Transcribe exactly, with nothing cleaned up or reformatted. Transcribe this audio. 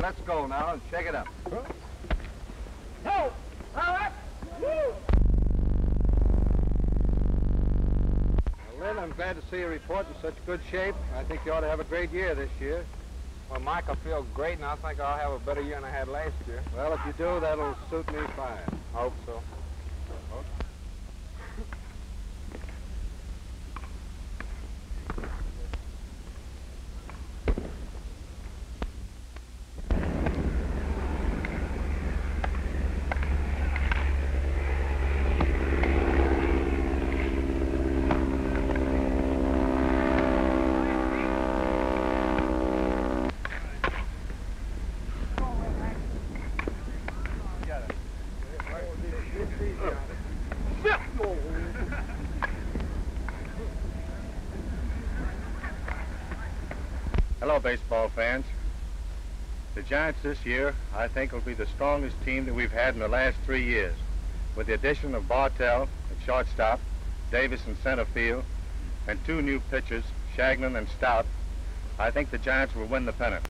right, let's go now and shake it up. Huh? Go! All right! Woo! Well, Lynn, I'm glad to see your report in such good shape. I think you ought to have a great year this year. Well, Mike will feel great, and I think I'll have a better year than I had last year. Well, if you do, that'll suit me fine. I hope so. Hello, baseball fans. The Giants this year, I think, will be the strongest team that we've had in the last three years. With the addition of Bartell at shortstop, Davis in center field, and two new pitchers, Shagnon and Stout, I think the Giants will win the pennant.